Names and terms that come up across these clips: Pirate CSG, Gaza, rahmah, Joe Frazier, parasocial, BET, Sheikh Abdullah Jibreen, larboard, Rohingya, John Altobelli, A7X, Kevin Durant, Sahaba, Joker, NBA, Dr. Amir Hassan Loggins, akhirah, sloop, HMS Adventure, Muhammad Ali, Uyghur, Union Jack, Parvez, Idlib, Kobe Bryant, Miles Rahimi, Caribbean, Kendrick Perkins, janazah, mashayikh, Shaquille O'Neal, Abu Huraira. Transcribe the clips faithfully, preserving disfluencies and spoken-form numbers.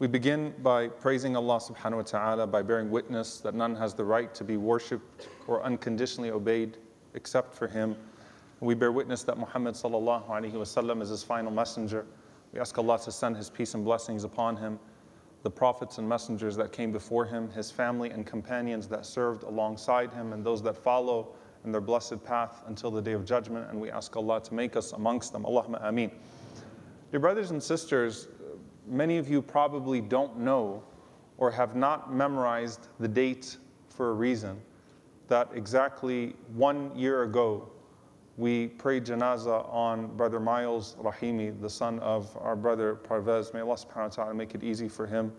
We begin by praising Allah subhanahu wa ta'ala by bearing witness that none has the right to be worshipped or unconditionally obeyed except for him. We bear witness that Muhammad sallallahu alayhi wa sallam is his final messenger. We ask Allah to send his peace and blessings upon him, the prophets and messengers that came before him, his family and companions that served alongside him, and those that follow in their blessed path until the day of judgment. And we ask Allah to make us amongst them. Allahumma ameen. Dear brothers and sisters, many of you probably don't know or have not memorized the date for a reason that exactly one year ago we prayed janazah on Brother Miles Rahimi, the son of our brother Parvez. May Allah subhanahu wa ta'ala make it easy for him,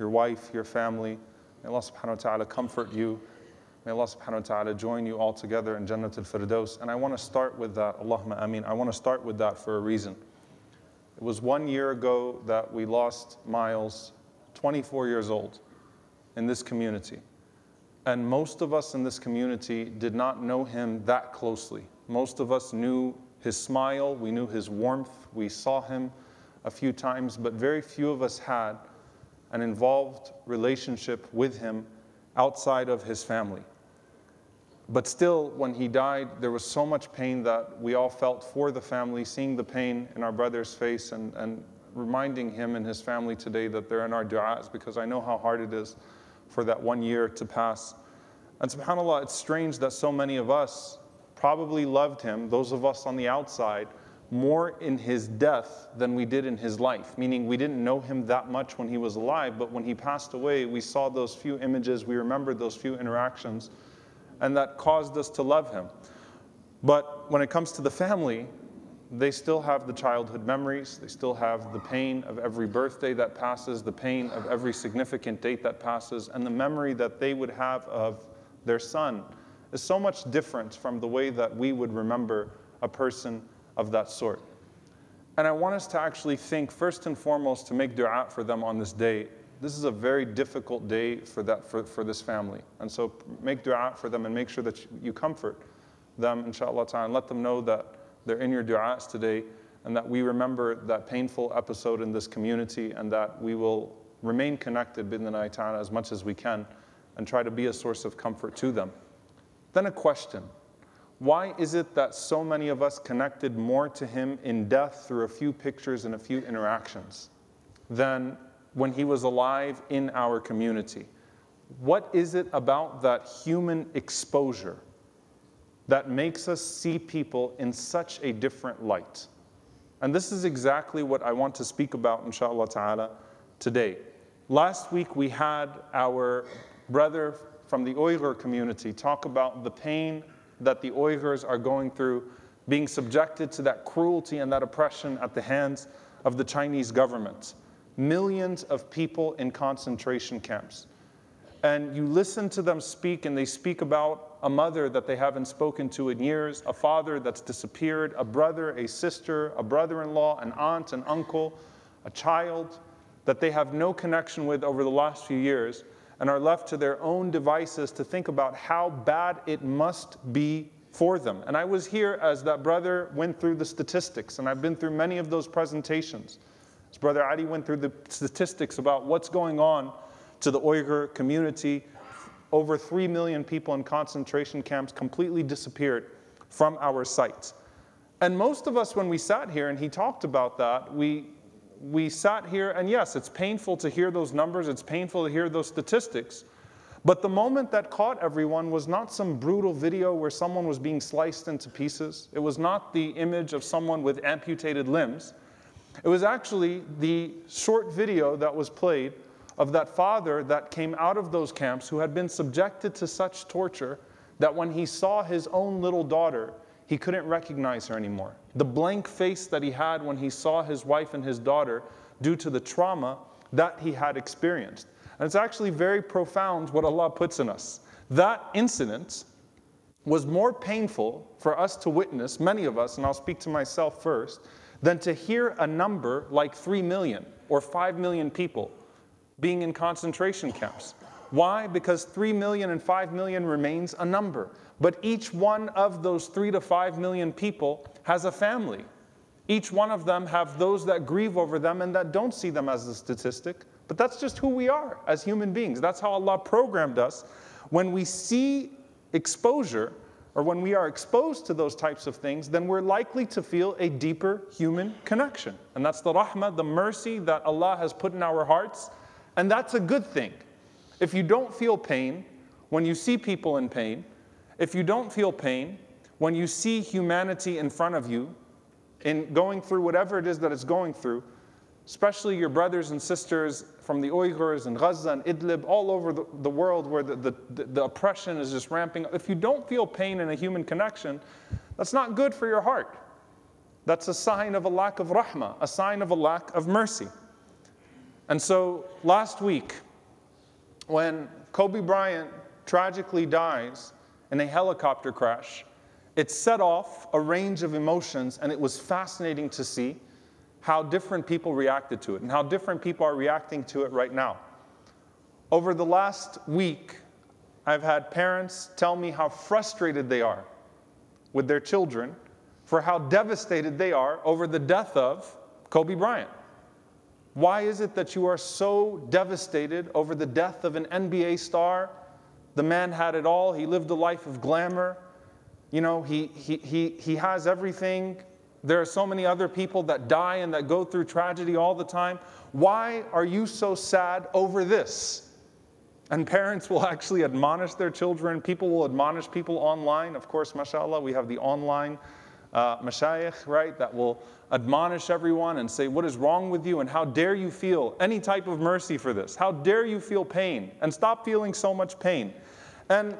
your wife, your family. May Allah subhanahu wa ta'ala comfort you. May Allah subhanahu wa ta'ala join you all together in Jannatul Firdaus. And I want to start with that, Allahumma ameen. I want to start with that for a reason. It was one year ago that we lost Miles, twenty-four years old, in this community. And most of us in this community did not know him that closely. Most of us knew his smile, we knew his warmth, we saw him a few times, but very few of us had an involved relationship with him outside of his family. But still, when he died, there was so much pain that we all felt for the family, seeing the pain in our brother's face and, and reminding him and his family today that they're in our du'as, because I know how hard it is for that one year to pass. And subhanAllah, it's strange that so many of us probably loved him, those of us on the outside, more in his death than we did in his life, meaning we didn't know him that much when he was alive, but when he passed away, we saw those few images, we remembered those few interactions, and that caused us to love him. But when it comes to the family, they still have the childhood memories, they still have the pain of every birthday that passes, the pain of every significant date that passes, and the memory that they would have of their son is so much different from the way that we would remember a person of that sort. And I want us to actually think, first and foremost, to make dua for them on this day. This is a very difficult day for, that, for, for this family. And so make dua for them and make sure that you comfort them, inshallah ta'ala, and let them know that they're in your du'as today and that we remember that painful episode in this community and that we will remain connected bidna'Allah ta'ala as much as we can and try to be a source of comfort to them. Then a question. Why is it that so many of us connected more to him in death through a few pictures and a few interactions than when he was alive in our community? What is it about that human exposure that makes us see people in such a different light? And this is exactly what I want to speak about, inshallah ta'ala, today. Last week we had our brother from the Uyghur community talk about the pain that the Uyghurs are going through, being subjected to that cruelty and that oppression at the hands of the Chinese government. Millions of people in concentration camps. And you listen to them speak, and they speak about a mother that they haven't spoken to in years, a father that's disappeared, a brother, a sister, a brother-in-law, an aunt, an uncle, a child that they have no connection with over the last few years and are left to their own devices to think about how bad it must be for them. And I was here as that brother went through the statistics, and I've been through many of those presentations. Brother Adi went through the statistics about what's going on to the Uyghur community. Over three million people in concentration camps completely disappeared from our sites. And most of us, when we sat here, and he talked about that, we, we sat here, and yes, it's painful to hear those numbers, it's painful to hear those statistics, but the moment that caught everyone was not some brutal video where someone was being sliced into pieces. It was not the image of someone with amputated limbs. It was actually the short video that was played of that father that came out of those camps who had been subjected to such torture that when he saw his own little daughter, he couldn't recognize her anymore. The blank face that he had when he saw his wife and his daughter due to the trauma that he had experienced. And it's actually very profound what Allah puts in us. That incident was more painful for us to witness, many of us, and I'll speak to myself first, than to hear a number like three million or five million people being in concentration camps. Why? Because three million and five million remains a number. But each one of those three to five million people has a family. Each one of them have those that grieve over them and that don't see them as a statistic. But that's just who we are as human beings. That's how Allah programmed us. When we see exposure, or when we are exposed to those types of things, then we're likely to feel a deeper human connection. And that's the rahmah, the mercy that Allah has put in our hearts. And that's a good thing. If you don't feel pain when you see people in pain, if you don't feel pain when you see humanity in front of you, in going through whatever it is that it's going through, especially your brothers and sisters from the Uyghurs and Gaza and Idlib, all over the, the world where the, the, the oppression is just ramping up. If you don't feel pain in a human connection, that's not good for your heart. That's a sign of a lack of rahmah, a sign of a lack of mercy. And so last week, when Kobe Bryant tragically dies in a helicopter crash, it set off a range of emotions, and it was fascinating to see how different people reacted to it and how different people are reacting to it right now. Over the last week, I've had parents tell me how frustrated they are with their children for how devastated they are over the death of Kobe Bryant. Why is it that you are so devastated over the death of an N B A star? The man had it all. He lived a life of glamour. You know, he, he, he, he has everything. There are so many other people that die and that go through tragedy all the time. Why are you so sad over this? And parents will actually admonish their children. People will admonish people online. Of course, mashallah, we have the online uh, mashayikh, right, that will admonish everyone and say, what is wrong with you? And how dare you feel any type of mercy for this? How dare you feel pain? And stop feeling so much pain. And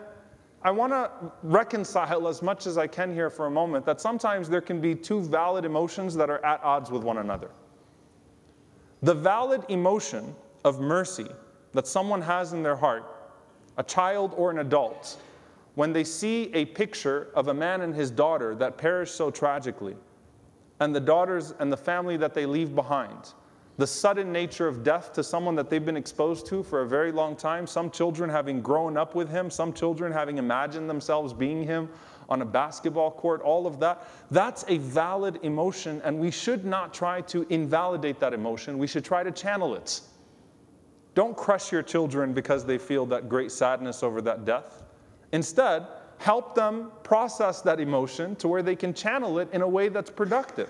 I want to reconcile as much as I can here for a moment that sometimes there can be two valid emotions that are at odds with one another. The valid emotion of mercy that someone has in their heart, a child or an adult, when they see a picture of a man and his daughter that perished so tragically, and the daughters and the family that they leave behind, the sudden nature of death to someone that they've been exposed to for a very long time, some children having grown up with him, some children having imagined themselves being him on a basketball court, all of that, that's a valid emotion, and we should not try to invalidate that emotion. We should try to channel it. Don't crush your children because they feel that great sadness over that death. Instead, help them process that emotion to where they can channel it in a way that's productive.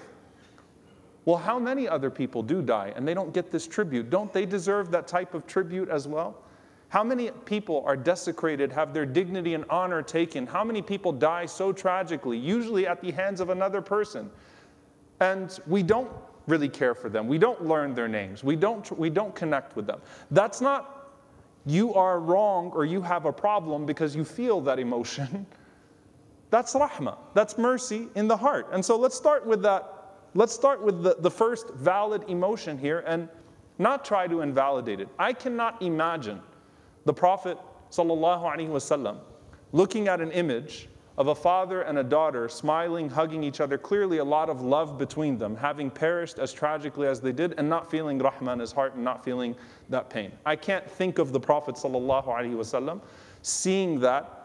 Well, how many other people do die and they don't get this tribute? Don't they deserve that type of tribute as well? How many people are desecrated, have their dignity and honor taken? How many people die so tragically, usually at the hands of another person? And we don't really care for them. We don't learn their names. We don't, we don't connect with them. That's not you are wrong or you have a problem because you feel that emotion. That's rahmah. That's mercy in the heart. And so let's start with that. Let's start with the, the first valid emotion here and not try to invalidate it. I cannot imagine the Prophet ﷺ looking at an image of a father and a daughter smiling, hugging each other, clearly a lot of love between them, having perished as tragically as they did and not feeling rahmah in his heart and not feeling that pain. I can't think of the Prophet ﷺ seeing that.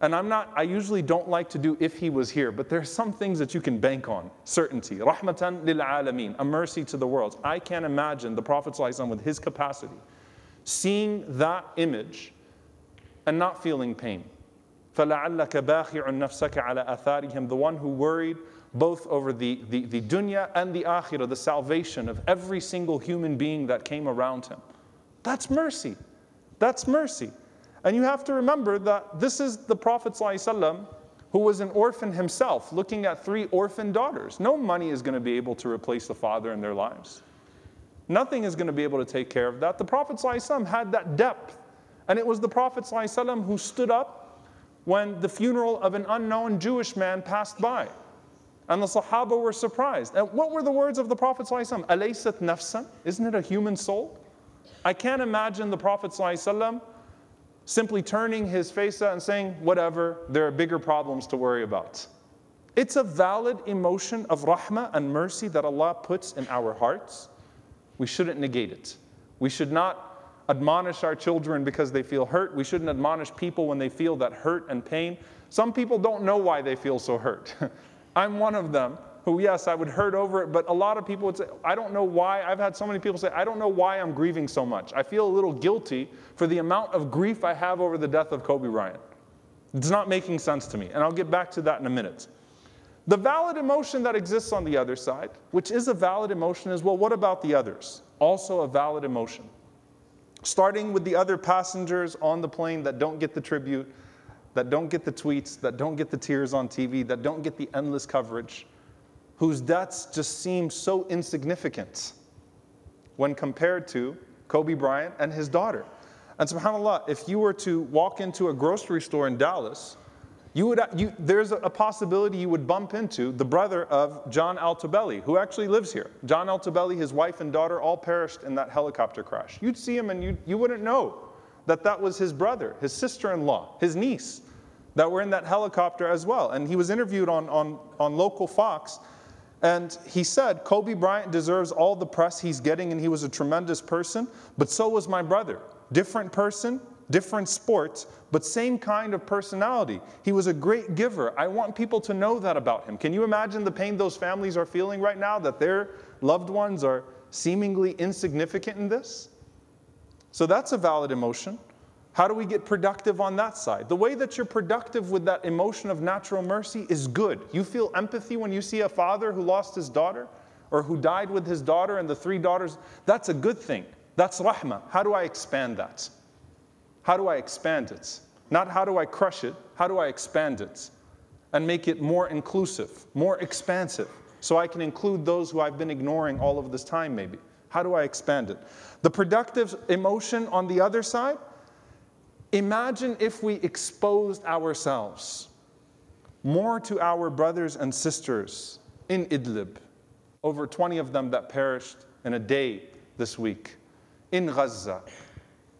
And I'm not, I usually don't like to do if he was here, but there are some things that you can bank on. Certainty. Rahmatan lil alameen. A mercy to the world. I can't imagine the Prophet ﷺ with his capacity seeing that image and not feeling pain. فَلَعَلَّكَ بَاخِعٌ نَفْسَكَ عَلَىٰ أَثَارِهِمْ. The one who worried both over the, the, the dunya and the akhirah, the salvation of every single human being that came around him. That's mercy. That's mercy. And you have to remember that this is the Prophet ﷺ who was an orphan himself, looking at three orphan daughters. No money is going to be able to replace the father in their lives. Nothing is going to be able to take care of that. The Prophet ﷺ had that depth. And it was the Prophet ﷺ who stood up when the funeral of an unknown Jewish man passed by. And the Sahaba were surprised. And what were the words of the Prophet ﷺ? Alaysat nafsan? Isn't it a human soul? I can't imagine the Prophet ﷺ simply turning his face out and saying, whatever, there are bigger problems to worry about. It's a valid emotion of rahmah and mercy that Allah puts in our hearts. We shouldn't negate it. We should not admonish our children because they feel hurt. We shouldn't admonish people when they feel that hurt and pain. Some people don't know why they feel so hurt. I'm one of them who, yes, I would hurt over it, but a lot of people would say, I don't know why. I've had so many people say, I don't know why I'm grieving so much. I feel a little guilty for the amount of grief I have over the death of Kobe Bryant. It's not making sense to me, and I'll get back to that in a minute. The valid emotion that exists on the other side, which is a valid emotion, is, well, what about the others? Also a valid emotion. Starting with the other passengers on the plane that don't get the tribute, that don't get the tweets, that don't get the tears on T V, that don't get the endless coverage, whose deaths just seem so insignificant when compared to Kobe Bryant and his daughter. And subhanAllah, if you were to walk into a grocery store in Dallas, you would, you, there's a possibility you would bump into the brother of John Altobelli, who actually lives here. John Altobelli, his wife and daughter, all perished in that helicopter crash. You'd see him and you, you wouldn't know that that was his brother, his sister-in-law, his niece, that were in that helicopter as well. And he was interviewed on, on, on local Fox, and he said, Kobe Bryant deserves all the press he's getting, and he was a tremendous person, but so was my brother. Different person, different sports, but same kind of personality. He was a great giver. I want people to know that about him. Can you imagine the pain those families are feeling right now, that their loved ones are seemingly insignificant in this? So that's a valid emotion. How do we get productive on that side? The way that you're productive with that emotion of natural mercy is good. You feel empathy when you see a father who lost his daughter or who died with his daughter and the three daughters. That's a good thing. That's rahmah. How do I expand that? How do I expand it? Not how do I crush it, how do I expand it? And make it more inclusive, more expansive, so I can include those who I've been ignoring all of this time maybe. How do I expand it? The productive emotion on the other side, imagine if we exposed ourselves more to our brothers and sisters in Idlib, over twenty of them that perished in a day this week. In Gaza,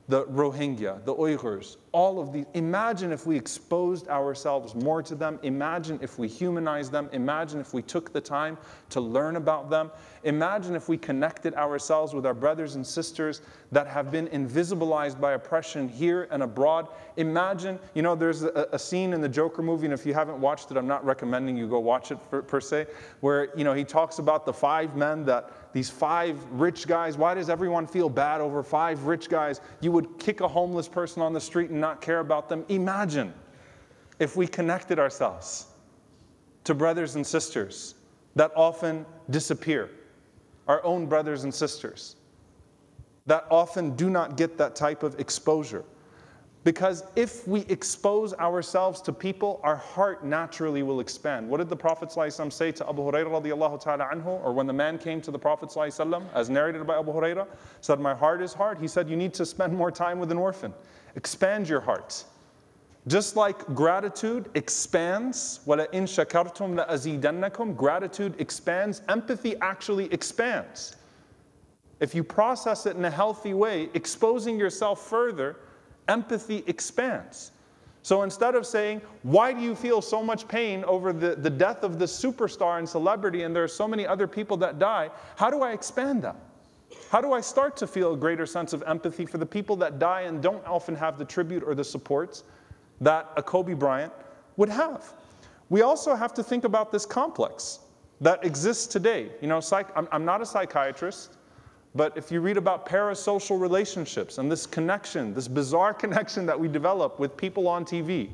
the Rohingya, the Uyghurs, all of these. Imagine if we exposed ourselves more to them. Imagine if we humanized them. Imagine if we took the time to learn about them. Imagine if we connected ourselves with our brothers and sisters that have been invisibilized by oppression here and abroad. Imagine, you know, there's a, a scene in the Joker movie, and if you haven't watched it, I'm not recommending you go watch it for, per se, where, you know, he talks about the five men that these five rich guys, why does everyone feel bad over five rich guys? You would kick a homeless person on the street and not care about them. Imagine if we connected ourselves to brothers and sisters that often disappear, our own brothers and sisters, that often do not get that type of exposure. Because if we expose ourselves to people, our heart naturally will expand. What did the Prophet ﷺ say to Abu Huraira radiallahu ta'ala anhu, or when the man came to the Prophet ﷺ, as narrated by Abu Huraira, said, my heart is hard. He said, you need to spend more time with an orphan. Expand your heart. Just like gratitude expands, وَلَئِنْ شَكَرْتُمْ لَأَزِيدَنَّكُمْ, gratitude expands, empathy actually expands. If you process it in a healthy way, exposing yourself further, empathy expands. So instead of saying, why do you feel so much pain over the, the death of this superstar and celebrity, and there are so many other people that die, how do I expand that? How do I start to feel a greater sense of empathy for the people that die and don't often have the tribute or the supports that a Kobe Bryant would have? We also have to think about this complex that exists today. You know, psych- I'm, I'm not a psychiatrist, but if you read about parasocial relationships and this connection, this bizarre connection that we develop with people on T V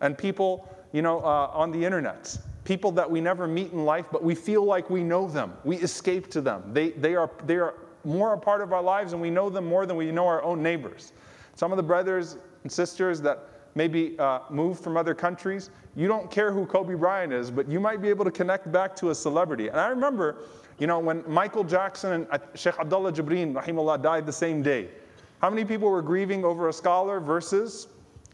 and people, you know, uh, on the internet, people that we never meet in life, but we feel like we know them. We escape to them. They, they, are, they are more a part of our lives, and we know them more than we know our own neighbors. Some of the brothers and sisters that maybe uh, moved from other countries, you don't care who Kobe Bryant is, but you might be able to connect back to a celebrity. And I remember, you know, when Michael Jackson and Sheikh Abdullah Jibreen, rahimahullah, died the same day, how many people were grieving over a scholar versus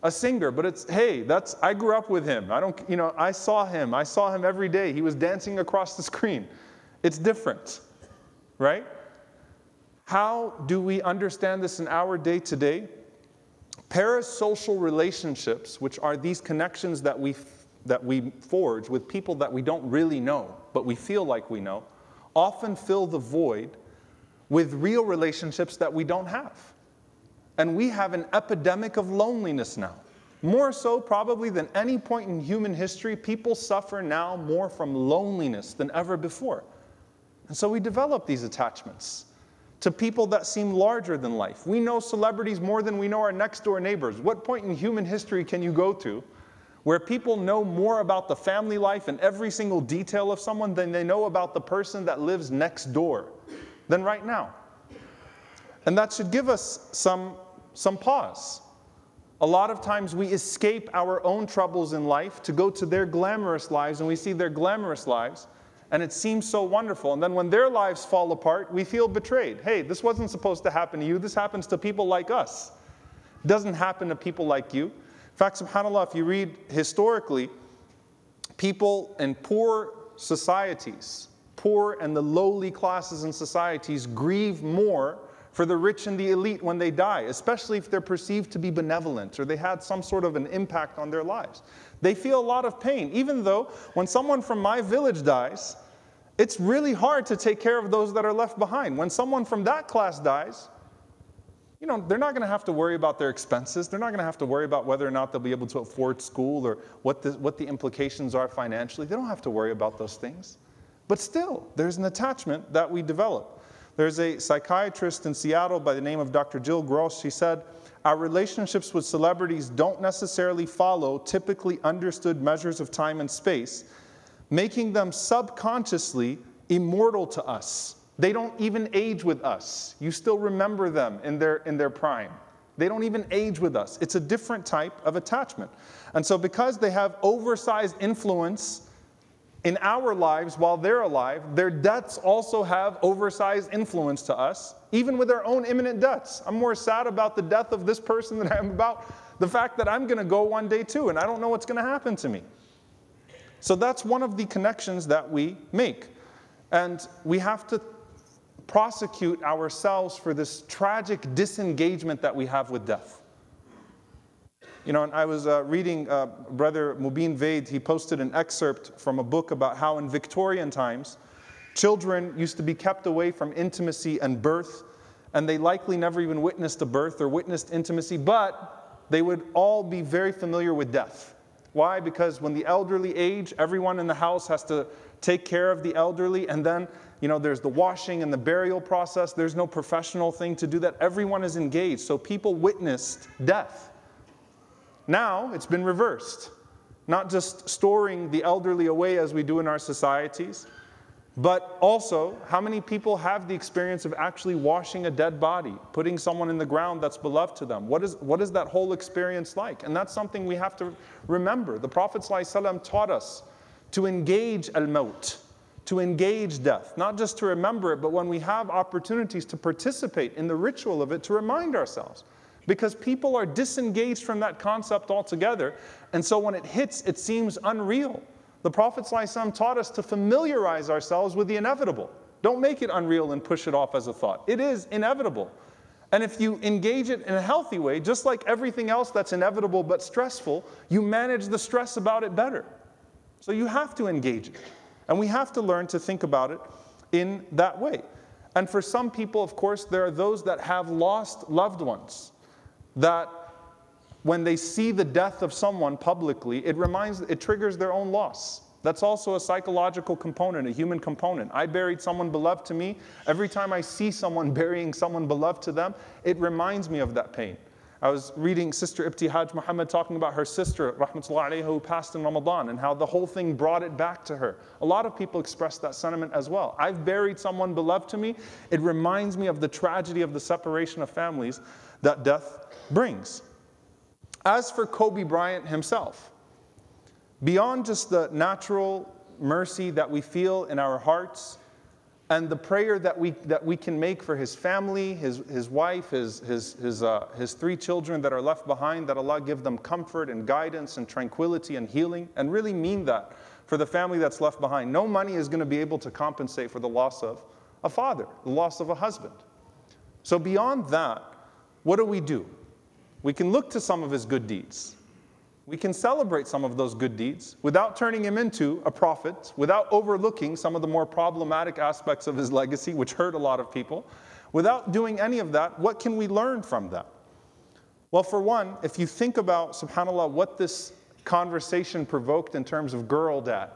a singer? But it's, hey, that's, I grew up with him. I don't, you know, I saw him. I saw him every day. He was dancing across the screen. It's different, right? How do we understand this in our day-to-day? Parasocial relationships, which are these connections that we, that we forge with people that we don't really know, but we feel like we know, often fill the void with real relationships that we don't have. And we have an epidemic of loneliness now. More so probably than any point in human history, people suffer now more from loneliness than ever before. And so we develop these attachments to people that seem larger than life. We know celebrities more than we know our next door neighbors. What point in human history can you go to where people know more about the family life and every single detail of someone than they know about the person that lives next door than right now? And that should give us some, some pause. A lot of times we escape our own troubles in life to go to their glamorous lives, and we see their glamorous lives, and it seems so wonderful. And then when their lives fall apart, we feel betrayed. Hey, this wasn't supposed to happen to you. This happens to people like us. It doesn't happen to people like you. In fact, subhanAllah, if you read historically, people in poor societies, poor and the lowly classes in societies grieve more for the rich and the elite when they die, especially if they're perceived to be benevolent or they had some sort of an impact on their lives. They feel a lot of pain, even though when someone from my village dies, it's really hard to take care of those that are left behind. When someone from that class dies, you know, they're not going to have to worry about their expenses. They're not going to have to worry about whether or not they'll be able to afford school or what the, what the implications are financially. They don't have to worry about those things. But still, there's an attachment that we develop. There's a psychiatrist in Seattle by the name of Doctor Jill Gross. She said, our relationships with celebrities don't necessarily follow typically understood measures of time and space, making them subconsciously immortal to us. They don't even age with us. You still remember them in their, in their prime. They don't even age with us. It's a different type of attachment. And so because they have oversized influence in our lives while they're alive, their deaths also have oversized influence to us, even with our own imminent deaths. I'm more sad about the death of this person than I am about the fact that I'm going to go one day too, and I don't know what's going to happen to me. So that's one of the connections that we make. And we have to prosecute ourselves for this tragic disengagement that we have with death. You know, and I was uh, reading uh, Brother Mubeen Vaid. He posted an excerpt from a book about how in Victorian times, children used to be kept away from intimacy and birth, and they likely never even witnessed a birth or witnessed intimacy, but they would all be very familiar with death. Why? Because when the elderly age, everyone in the house has to take care of the elderly, and then, you know, there's the washing and the burial process. There's no professional thing to do that. Everyone is engaged, so people witnessed death. Now, it's been reversed, not just storing the elderly away as we do in our societies, but also how many people have the experience of actually washing a dead body, putting someone in the ground that's beloved to them? What is, what is that whole experience like? And that's something we have to remember. The Prophet ﷺ taught us to engage al-maut, to engage death, not just to remember it, but when we have opportunities to participate in the ritual of it, to remind ourselves. Because people are disengaged from that concept altogether, and so when it hits, it seems unreal. The Prophet ﷺ taught us to familiarize ourselves with the inevitable. Don't make it unreal and push it off as a thought. It is inevitable. And if you engage it in a healthy way, just like everything else that's inevitable but stressful, you manage the stress about it better. So you have to engage it. And we have to learn to think about it in that way. And for some people, of course, there are those that have lost loved ones, that when they see the death of someone publicly, it reminds, it triggers their own loss. That's also a psychological component, a human component. I buried someone beloved to me. Every time I see someone burying someone beloved to them, it reminds me of that pain. I was reading Sister Ibtihaj Muhammad talking about her sister, rahmatullahi alayha, who passed in Ramadan, and how the whole thing brought it back to her. A lot of people express that sentiment as well. I've buried someone beloved to me. It reminds me of the tragedy of the separation of families that death brings. As for Kobe Bryant himself, beyond just the natural mercy that we feel in our hearts and the prayer that we, that we can make for his family, his, his wife, his, his, his, uh, his three children that are left behind, that Allah give them comfort and guidance and tranquility and healing, and really mean that for the family that's left behind. No money is going to be able to compensate for the loss of a father, the loss of a husband. So beyond that, what do we do? We can look to some of his good deeds. We can celebrate some of those good deeds without turning him into a prophet, without overlooking some of the more problematic aspects of his legacy, which hurt a lot of people. Without doing any of that, what can we learn from that? Well, for one, if you think about, subhanAllah, what this conversation provoked in terms of girl dad,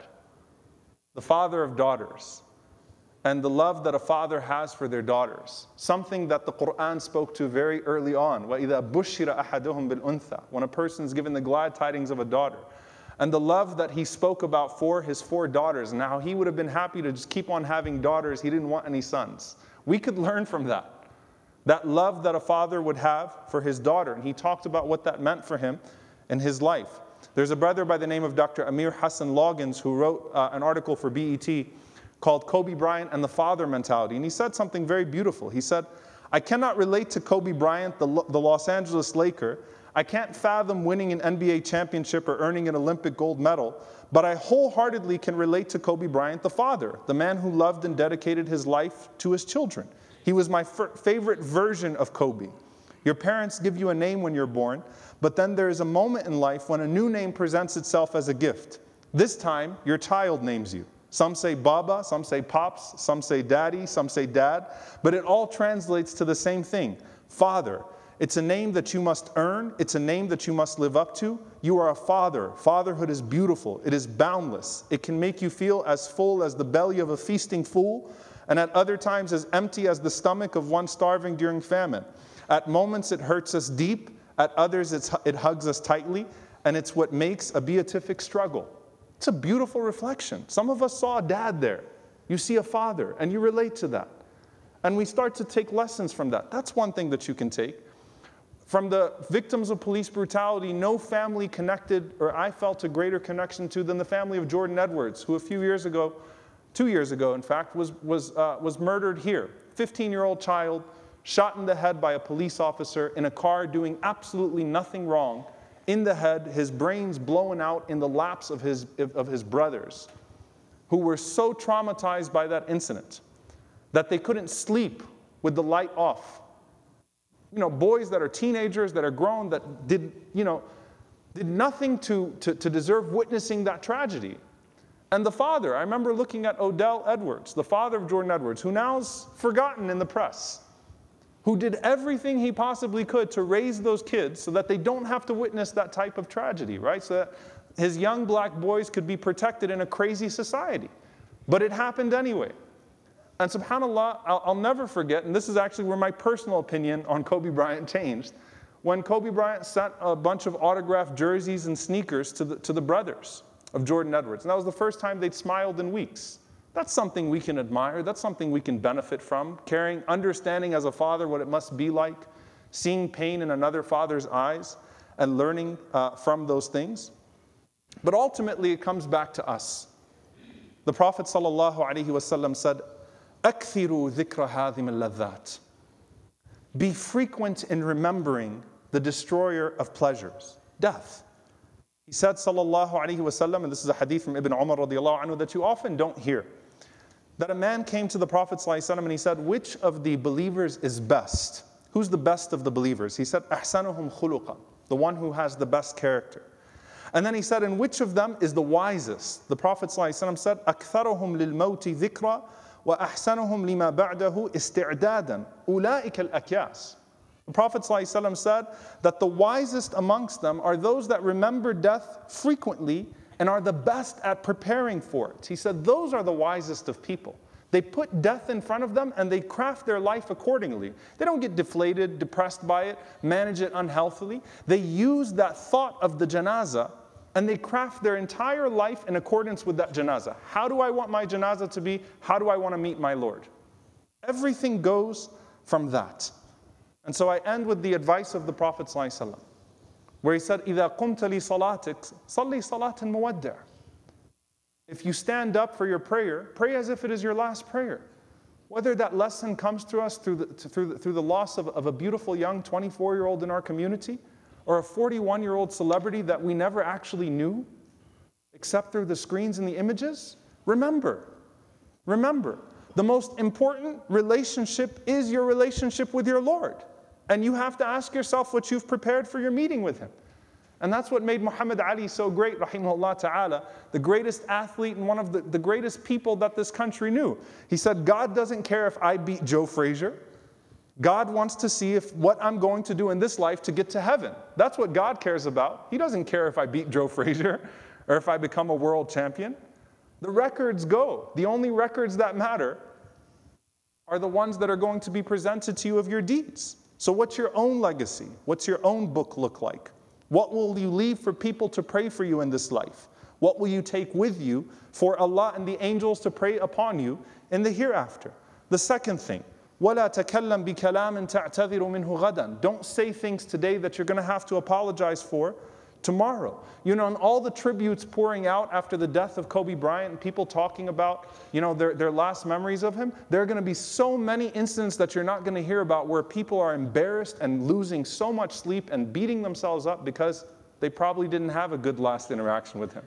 the father of daughters, and the love that a father has for their daughters, something that the Quran spoke to very early on. وَإِذَا بُشِّرَ أَحَدُهُمْ بِالْأُنْثَى, when a person's given the glad tidings of a daughter. And the love that he spoke about for his four daughters, and how he would have been happy to just keep on having daughters, he didn't want any sons. We could learn from that. That love that a father would have for his daughter. And he talked about what that meant for him in his life. There's a brother by the name of Doctor Amir Hassan Loggins who wrote uh, an article for B E T called Kobe Bryant and the Father Mentality. And he said something very beautiful. He said, I cannot relate to Kobe Bryant, the, Lo- the Los Angeles Laker. I can't fathom winning an N B A championship or earning an Olympic gold medal, but I wholeheartedly can relate to Kobe Bryant, the father, the man who loved and dedicated his life to his children. He was my f- favorite version of Kobe. Your parents give you a name when you're born, but then there is a moment in life when a new name presents itself as a gift. This time, your child names you. Some say Baba, some say Pops, some say Daddy, some say Dad, but it all translates to the same thing, Father. It's a name that you must earn. It's a name that you must live up to. You are a father. Fatherhood is beautiful. It is boundless. It can make you feel as full as the belly of a feasting fool, and at other times as empty as the stomach of one starving during famine. At moments, it hurts us deep. At others, it's, it hugs us tightly, and it's what makes a beatific struggle. It's a beautiful reflection. Some of us saw a dad there. You see a father, and you relate to that. And we start to take lessons from that. That's one thing that you can take. From the victims of police brutality, no family connected, or I felt a greater connection to than the family of Jordan Edwards, who a few years ago, two years ago in fact, was, was, uh, was murdered here. fifteen-year-old child, shot in the head by a police officer in a car doing absolutely nothing wrong. In the head, his brains blown out in the laps of his, of his brothers, who were so traumatized by that incident that they couldn't sleep with the light off. You know, boys that are teenagers, that are grown, that did, you know, did nothing to, to, to deserve witnessing that tragedy. And the father, I remember looking at Odell Edwards, the father of Jordan Edwards, who now's forgotten in the press, who did everything he possibly could to raise those kids so that they don't have to witness that type of tragedy, right? So that his young black boys could be protected in a crazy society. But it happened anyway. And subhanAllah, I'll, I'll never forget, and this is actually where my personal opinion on Kobe Bryant changed, when Kobe Bryant sent a bunch of autographed jerseys and sneakers to the, to the brothers of Jordan Edwards. And that was the first time they'd smiled in weeks. That's something we can admire. That's something we can benefit from. Caring, understanding as a father what it must be like, seeing pain in another father's eyes, and learning uh, from those things. But ultimately, it comes back to us. The Prophet sallallahu alaihi wasallam said, أَكْثِرُوا ذِكْرَ هَذِمِ اللَّذَّاتِ, be frequent in remembering the destroyer of pleasures, death. He said, sallallahu alayhi wa sallam, and this is a hadith from Ibn Umar radiallahu anhu that you often don't hear, that a man came to the Prophet sallallahu alayhi wa sallam and he said, which of the believers is best? Who's the best of the believers? He said, أَحْسَنُهُمْ خُلُقًا, the one who has the best character. And then he said, and which of them is the wisest? The Prophet sallallahu alayhi wa sallam said, أَكْثَرُهُمْ لِلْمَوْتِ ذِكْرًا وَأَحْسَنُهُمْ لِمَا بَعْدَهُ إِسْتِعْدَادًا أُولَٰئِكَ الْأَكْيَاسِ. The Prophet ﷺ said that the wisest amongst them are those that remember death frequently and are the best at preparing for it. He said those are the wisest of people. They put death in front of them and they craft their life accordingly. They don't get deflated, depressed by it, manage it unhealthily. They use that thought of the janazah and they craft their entire life in accordance with that janazah. How do I want my janazah to be? How do I want to meet my Lord? Everything goes from that. And so I end with the advice of the Prophet ﷺ, where he said, إِذَا قُمْتَ لِصَلَاتِكَ صَلِّ صَلَاةً مُوَدِّعٍ. If you stand up for your prayer, pray as if it is your last prayer. Whether that lesson comes to us through the, through the, through the loss of, of a beautiful young twenty-four-year-old in our community, or a forty-one-year-old celebrity that we never actually knew, except through the screens and the images, remember, remember, the most important relationship is your relationship with your Lord. And you have to ask yourself what you've prepared for your meeting with Him. And that's what made Muhammad Ali so great, rahimahullah ta'ala, the greatest athlete and one of the, the greatest people that this country knew. He said, God doesn't care if I beat Joe Frazier. God wants to see if what I'm going to do in this life to get to heaven. That's what God cares about. He doesn't care if I beat Joe Frazier or if I become a world champion. The records go. The only records that matter are the ones that are going to be presented to you of your deeds. So what's your own legacy? What's your own book look like? What will you leave for people to pray for you in this life? What will you take with you for Allah and the angels to pray upon you in the hereafter? The second thing, وَلَا تَكَلَّمْ بِكَلَامٍ تَعْتَذِرُ مِنْهُ غَدًا. Don't say things today that you're going to have to apologize for tomorrow. You know, and all the tributes pouring out after the death of Kobe Bryant and people talking about, you know, their, their last memories of him, there are going to be so many incidents that you're not going to hear about where people are embarrassed and losing so much sleep and beating themselves up because they probably didn't have a good last interaction with him.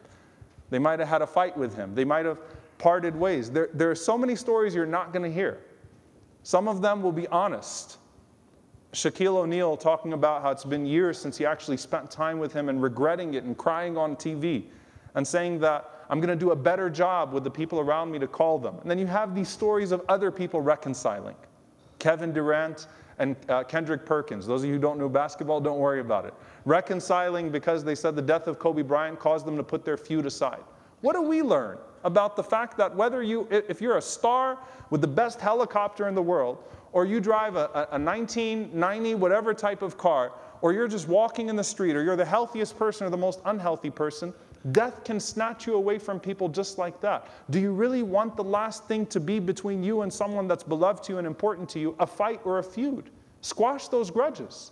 They might have had a fight with him. They might have parted ways. There, there are so many stories you're not going to hear. Some of them will be honest. Shaquille O'Neal talking about how it's been years since he actually spent time with him and regretting it and crying on T V and saying that I'm going to do a better job with the people around me to call them. And then you have these stories of other people reconciling. Kevin Durant and uh, Kendrick Perkins. Those of you who don't know basketball, don't worry about it. Reconciling because they said the death of Kobe Bryant caused them to put their feud aside. What do we learn about the fact that whether you, if you're a star with the best helicopter in the world, or you drive a, a nineteen ninety whatever type of car, or you're just walking in the street, or you're the healthiest person or the most unhealthy person, death can snatch you away from people just like that. Do you really want the last thing to be between you and someone that's beloved to you and important to you, a fight or a feud? Squash those grudges.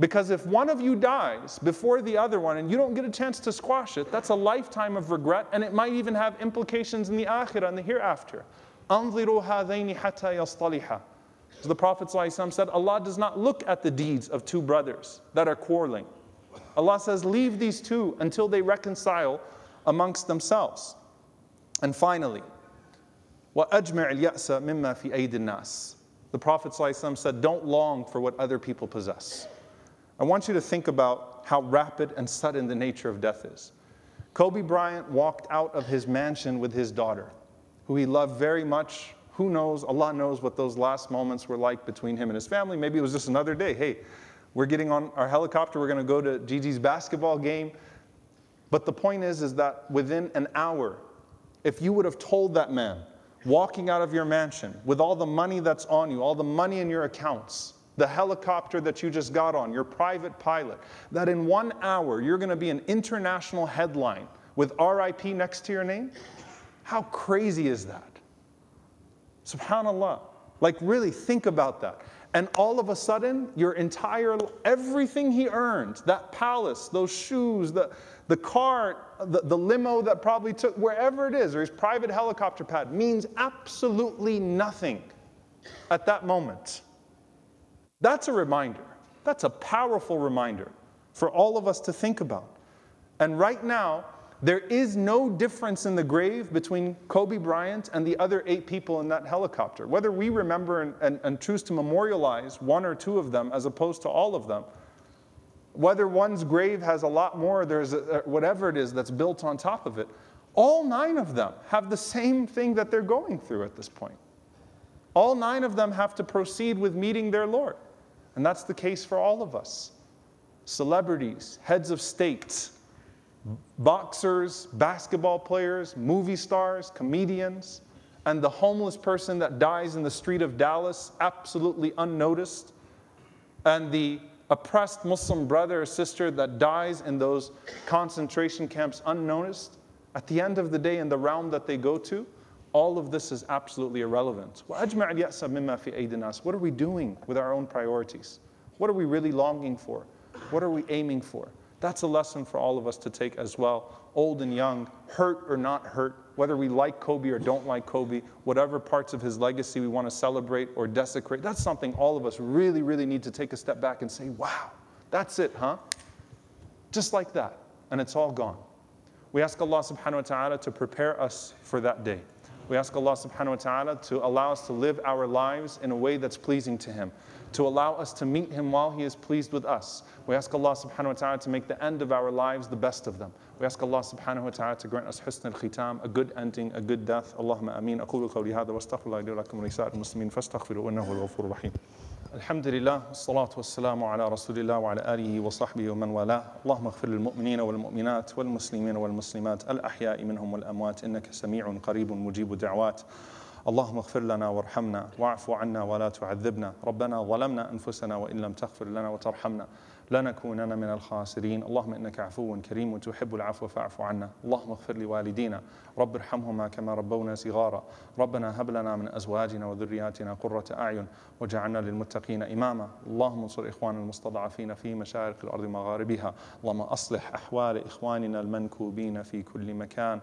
Because if one of you dies before the other one and you don't get a chance to squash it, that's a lifetime of regret, and it might even have implications in the akhirah, in the hereafter. أَنظِرُوا هَذَيْنِ حَتَّى يَصْطَلِحَا. So the Prophet ﷺ said, Allah does not look at the deeds of two brothers that are quarreling. Allah says, leave these two until they reconcile amongst themselves. And finally, وَأَجْمِعِ الْيَأْسَ مِمَّا فِي أَيْدِ النَّاسِ. The Prophet ﷺ said, don't long for what other people possess. I want you to think about how rapid and sudden the nature of death is. Kobe Bryant walked out of his mansion with his daughter, who he loved very much. Who knows? Allah knows what those last moments were like between him and his family. Maybe it was just another day. Hey, we're getting on our helicopter. We're going to go to Gigi's basketball game. But the point is, is that within an hour, if you would have told that man, walking out of your mansion with all the money that's on you, all the money in your accounts, the helicopter that you just got on, your private pilot, that in one hour you're going to be an international headline with R I P next to your name, how crazy is that? SubhanAllah. Like, really think about that. And all of a sudden, your entire, everything he earned, that palace, those shoes, the, the car, the, the limo that probably took, wherever it is, or his private helicopter pad, means absolutely nothing at that moment. That's a reminder. That's a powerful reminder for all of us to think about. And right now, there is no difference in the grave between Kobe Bryant and the other eight people in that helicopter. Whether we remember and, and, and choose to memorialize one or two of them as opposed to all of them, whether one's grave has a lot more, there's a, whatever it is that's built on top of it, all nine of them have the same thing that they're going through at this point. All nine of them have to proceed with meeting their Lord. And that's the case for all of us. Celebrities, heads of states, boxers, basketball players, movie stars, comedians, and the homeless person that dies in the street of Dallas, absolutely unnoticed, and the oppressed Muslim brother or sister that dies in those concentration camps unnoticed, at the end of the day, in the realm that they go to, all of this is absolutely irrelevant. What are we doing with our own priorities? What are we really longing for? What are we aiming for? That's a lesson for all of us to take as well, old and young, hurt or not hurt, whether we like Kobe or don't like Kobe, whatever parts of his legacy we want to celebrate or desecrate. That's something all of us really, really need to take a step back and say, wow, that's it, huh? Just like that, and it's all gone. We ask Allah subhanahu wa ta'ala to prepare us for that day. We ask Allah subhanahu wa ta'ala to allow us to live our lives in a way that's pleasing to Him, to allow us to meet Him while He is pleased with us. We ask Allah subhanahu wa ta'ala to make the end of our lives the best of them. We ask Allah subhanahu wa ta'ala to grant us husn al-khitam, a good ending, a good death. Allahumma ameen. Aqulu qawli hadha wa astaghfirullahi li wa lakum wa lisa'il muslimin fastaghfiruhu innahu al-ghafurur rahim. Alhamdulillah, wassalatu wassalamu ala rasulillah wa ala alihi wa sahbihi wa man wala. Allahumma ighfir lil mu'minina wal mu'minat wal muslimina wal muslimat al ahya'i minhum wal amwat innaka sami'un qareebun mujibu da'wat. Allahumma ighfir lana warhamna wa'fu anna wa la tu'adhibna. Rabbana zalamna anfusana wa in lam taghfir lana wa tarhamna lanakunanna min al-khasirin. Allahumma innaka 'afuwwun karimun tuhibbul 'afwa fa'fu 'anna. Allahumma ighfir liwalidina rabbirhamhuma kama rabbawna sighara. Rabbana hab lana min azwajina wa dhurriyyatina qurrata a'yun waj'alna lilmuttaqina imama. Allahumma ansur ikhwana al-mustad'afina fi mashariq al-ardi wa magharibiha. Allahumma aslih ahwala ikhwanina al-mankubina fi kulli makan.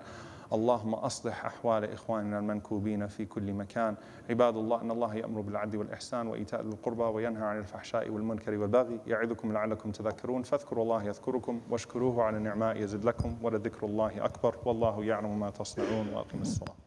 اللهم أصلح أحوال إخواننا المنكوبين في كل مكان. عباد الله، إن الله يأمر بالعدل والإحسان وإيتاء ذي القربى وينهى عن الفحشاء والمنكر والبغي يعظكم لعلكم تذكرون. فاذكروا الله يذكركم واشكروه على نعمائه يزد لكم ولذكر الله أكبر والله يعلم ما تصنعون وأقم الصلاة.